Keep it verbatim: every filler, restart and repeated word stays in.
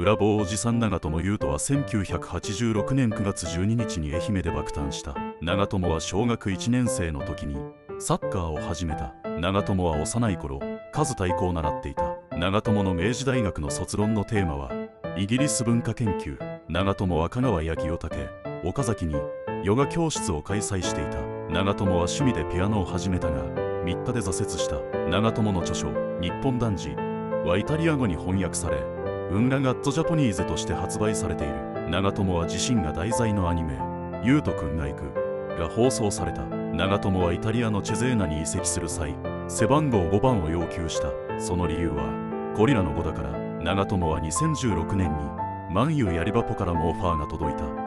ブラボーおじさん長友佑都はせんきゅうひゃくはちじゅうろくねんくがつじゅうににちに愛媛で爆誕した。長友は小学いちねんせいの時にサッカーを始めた。長友は幼い頃数太鼓を習っていた。長友の明治大学の卒論のテーマはイギリス文化研究。長友は香川や清武、岡崎にヨガ教室を開催していた。長友は趣味でピアノを始めたが三田で挫折した。長友の著書「日本男児」はイタリア語に翻訳され「ウンラガッツジャポニーゼ」として発売されている。長友は自身が題材のアニメ「ゆうとくんが行く」が放送された。長友はイタリアのチェゼーナに移籍する際背番号ごばんを要求した。その理由はゴリラの語だから。長友はにせんじゅうろくねんにマンユーやリバポからもオファーが届いた。